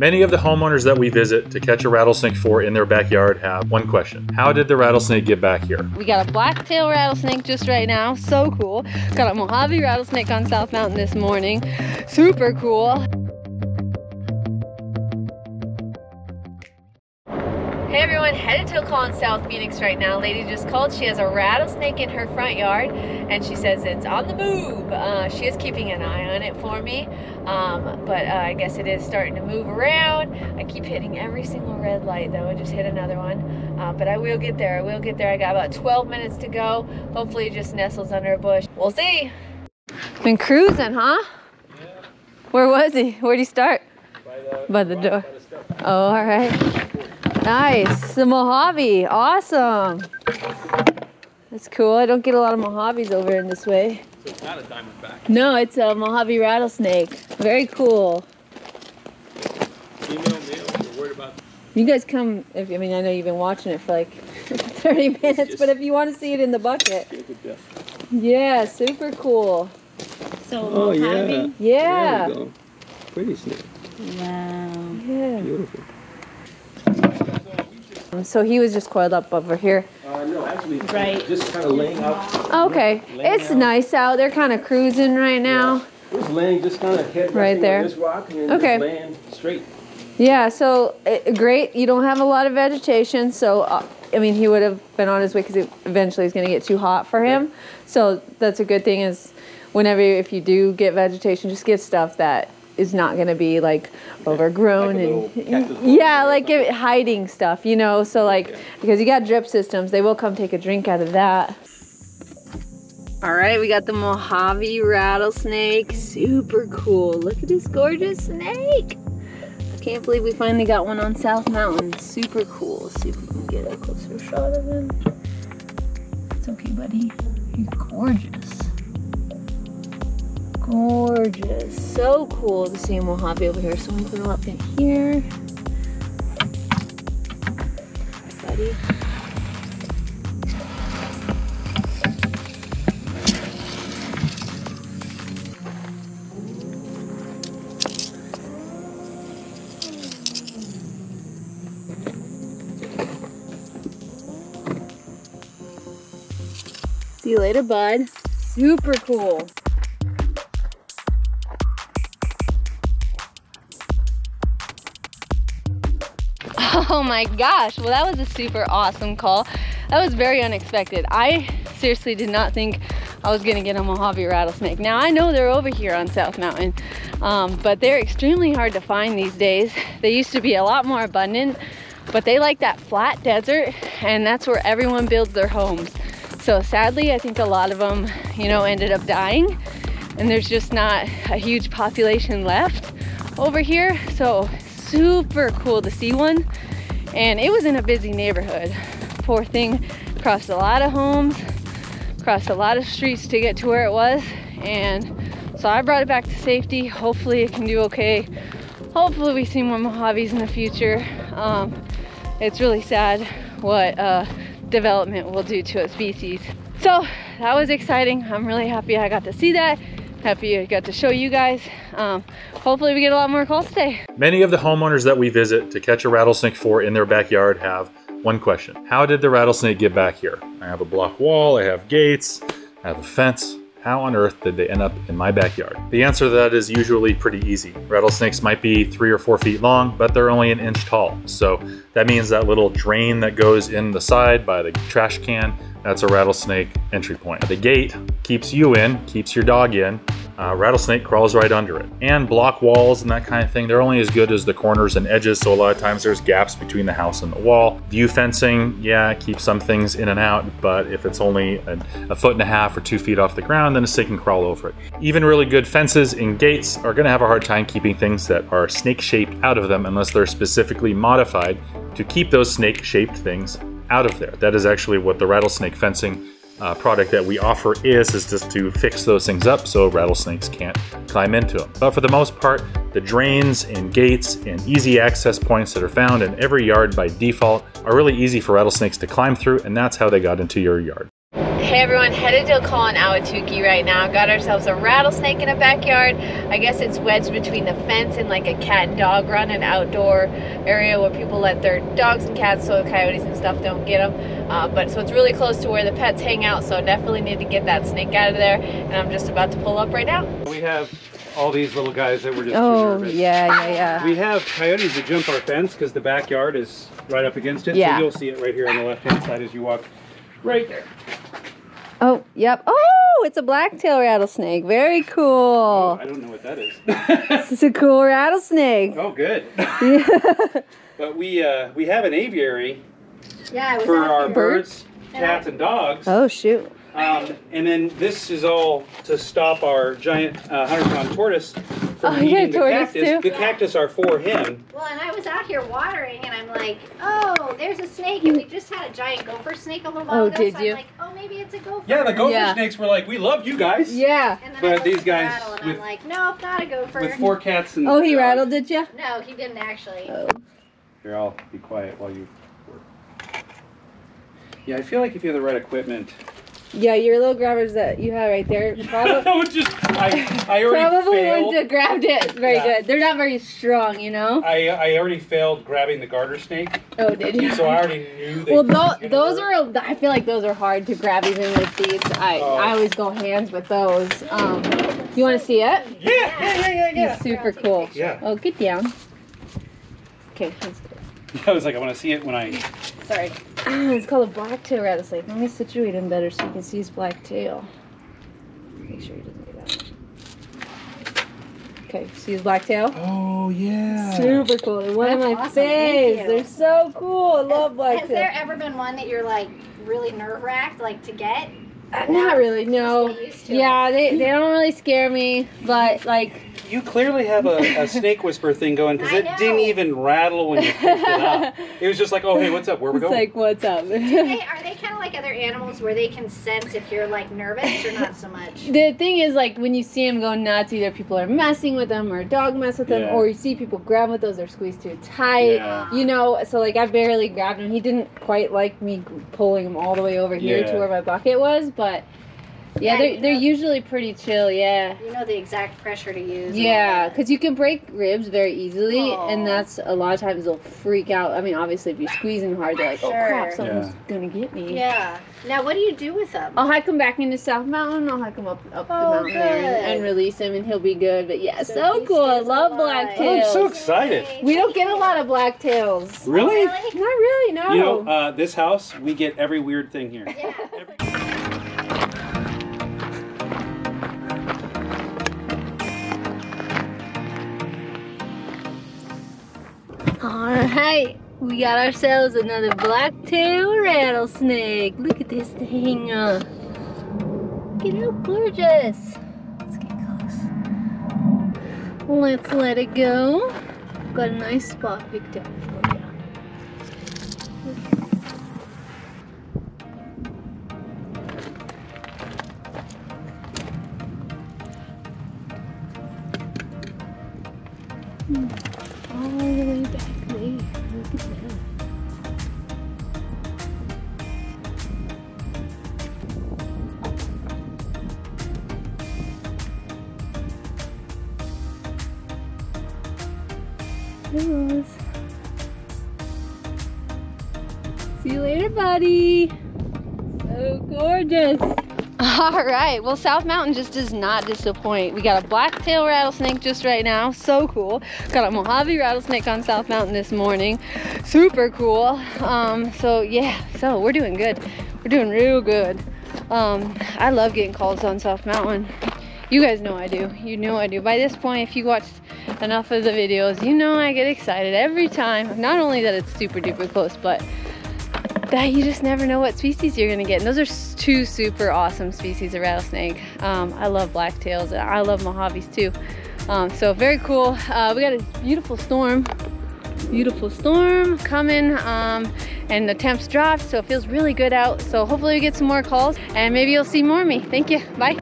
Many of the homeowners that we visit to catch a rattlesnake for in their backyard have one question. How did the rattlesnake get back here? We got a blacktail rattlesnake just right now, so cool. Got a Mojave rattlesnake on South Mountain this morning, super cool. Hey everyone, headed to a call in South Phoenix right now. Lady just called. She has a rattlesnake in her front yard and she says it's on the move. She is keeping an eye on it for me, but I guess it is starting to move around. I keep hitting every single red light though. I just hit another one, but I will get there. I will get there. I got about 12 minutes to go. Hopefully it just nestles under a bush. We'll see. Been cruising, huh? Yeah. Where was he? Where'd he start? By the door. Oh, all right. Nice, the Mojave, awesome. That's cool, I don't get a lot of Mojaves over in this way. So it's not a diamondback. No, it's a Mojave rattlesnake. Very cool. Female, male, you're worried about? You guys come, if, I mean, I know you've been watching it for like 30 minutes, but if you want to see it in the bucket. Yeah, super cool. So Mojave? Yeah. There we go. Pretty snake. Wow. Yeah. Beautiful. So he was just coiled up over here. No, actually, right. Just kind of laying out. Okay, it's nice out. They're kind of cruising right now. Yeah. Just laying, just kind of head right there. On this rock and just laying straight. Yeah, so great. You don't have a lot of vegetation, so I mean, he would have been on his way because it eventually is going to get too hot for him. Right. So that's a good thing is whenever if you do get vegetation, just get stuff that is not going to be like overgrown and yeah, like hiding stuff, you know. So like because you got drip systems, they will come take a drink out of that. All right, we got the Mojave rattlesnake, super cool. Look at this gorgeous snake. I can't believe we finally got one on South Mountain. Super cool. Let's see if we can get a closer shot of him. It's okay, buddy. He's gorgeous. Gorgeous, so cool to see a Mojave over here. So I'm gonna go up in here. Hi, buddy. See you later, bud. Super cool. Oh my gosh, well that was a super awesome call. That was very unexpected. I seriously did not think I was gonna get a Mojave rattlesnake. Now I know they're over here on South Mountain, but they're extremely hard to find these days. They used to be a lot more abundant, but they like that flat desert and that's where everyone builds their homes. So sadly, I think a lot of them, you know, ended up dying and there's just not a huge population left over here. So super cool to see one. And it was in a busy neighborhood. Poor thing crossed a lot of homes, crossed a lot of streets to get to where it was. And so I brought it back to safety. Hopefully it can do okay. Hopefully we see more Mojaves in the future. It's really sad what development will do to a species. So that was exciting. I'm really happy I got to see that. Happy I got to show you guys. Hopefully we get a lot more calls today. Many of the homeowners that we visit to catch a rattlesnake for in their backyard have one question. How did the rattlesnake get back here? I have a block wall, I have gates, I have a fence. How on earth did they end up in my backyard? The answer to that is usually pretty easy. Rattlesnakes might be 3 or 4 feet long, but they're only an inch tall. So that means that little drain that goes in the side by the trash can, that's a rattlesnake entry point. The gate keeps you in, keeps your dog in. Rattlesnake crawls right under it. And block walls and that kind of thing, they're only as good as the corners and edges, so a lot of times there's gaps between the house and the wall. View fencing, yeah, keeps some things in and out, but if it's only a foot and a half or 2 feet off the ground, then a snake can crawl over it. Even really good fences and gates are gonna have a hard time keeping things that are snake-shaped out of them unless they're specifically modified to keep those snake-shaped things out of there. That is actually what the rattlesnake fencing product that we offer is just to fix those things up so rattlesnakes can't climb into them. But for the most part, the drains and gates and easy access points that are found in every yard by default are really easy for rattlesnakes to climb through, and that's how they got into your yard. Hey. Hey everyone, headed to a call on Awatuki right now. Got ourselves a rattlesnake in the backyard. I guess it's wedged between the fence and like a cat and dog run, an outdoor area where people let their dogs and cats, so the coyotes and stuff don't get them. So it's really close to where the pets hang out, so definitely need to get that snake out of there. And I'm just about to pull up right now. We have all these little guys that we're just preserving. Yeah. We have coyotes that jump our fence because the backyard is right up against it. Yeah. So you'll see it right here on the left-hand side as you walk right there. Oh, yep. Oh, it's a blacktail rattlesnake. Very cool. Oh, I don't know what that is. This is a cool rattlesnake. Oh, good. Yeah. But we have an aviary for our birds, cats, and dogs. Oh, shoot. And then this is all to stop our giant 100-pound tortoise from eating the cactus. Too? The cactus are for him. Well, and I was out here watering, and I'm like, oh, there's a snake. And we just had a giant gopher snake a little while ago. Did so you? I'm like, oh, maybe it's a gopher. Yeah, the gopher snakes were like, we love you guys. Yeah. And then but these guys, and I'm like, nope, not a gopher. With four cats and he rattled, did you? No, he didn't actually. Oh. Here, I'll be quiet while you work. Yeah, I feel like if you have the right equipment. Yeah, your little grabbers that you have right there. I already probably wouldn't have grabbed it very good. They're not very strong, you know? I already failed grabbing the garter snake. Oh, did you? So I already knew they those I feel like those are hard to grab even with these. I always go hands with those. You want to see it? Yeah. He's super cool. Yeah. Oh, get down. Okay, let's do it. I was like, I want to see it when I... Sorry. It's called a blacktail rattlesnake. Let me situate him better so you can see his black tail. Make sure he doesn't get that one. Okay, see his black tail? Oh, yeah. Super cool. They're one of my faves. They're so cool. I love blacktail. Has there ever been one that you're like really nerve-wracked to get? Not really, no. Yeah, they don't really scare me, but like... You clearly have a snake whisper thing going because it didn't even rattle when you picked it up. It was just like, oh, hey, what's up? Where are we going? It's like, what's up? Are they kind of like other animals where they can sense if you're like nervous or not so much? The thing is, like, when you see them go nuts, either people are messing with them or a dog mess with them, or you see people grab with those, they're squeezed too tight. Yeah. You know, so like I barely grabbed him. He didn't quite like me pulling him all the way over here to where my bucket was, but... Yeah, they're usually pretty chill, You know the exact pressure to use. Yeah, because you can break ribs very easily, and that's a lot of times they'll freak out. I mean, obviously, if you're squeezing hard, they're like, oh, crap, someone's going to get me. Yeah. Now, what do you do with them? I'll hike him back into South Mountain. I'll hike him up the mountain there and release him, and he'll be good. But, yeah, so cool. I love blacktails. I'm so excited. We don't get a lot of blacktails. Really? Not really, no. You know, this house, we get every weird thing here. Yeah. Alright, we got ourselves another blacktail rattlesnake. Look at this thing. Look at how gorgeous. Let's get close. Let's let it go. Got a nice spot picked up for you. See you later, buddy. So gorgeous. All right, well, South Mountain just does not disappoint. We got a blacktail rattlesnake just right now, so cool. Got a Mojave rattlesnake on South Mountain this morning, super cool. So we're doing good. We're doing real good. I love getting calls on South Mountain. You guys know I do, you know I do. By this point, if you watched enough of the videos, you know I get excited every time. Not only that it's super duper close, but that you just never know what species you're gonna get. And those are two super awesome species of rattlesnake. I love blacktails and I love Mojaves too. So very cool. We got a beautiful storm coming, and the temps dropped, so it feels really good out. So hopefully we get some more calls and maybe you'll see more of me. Thank you, bye.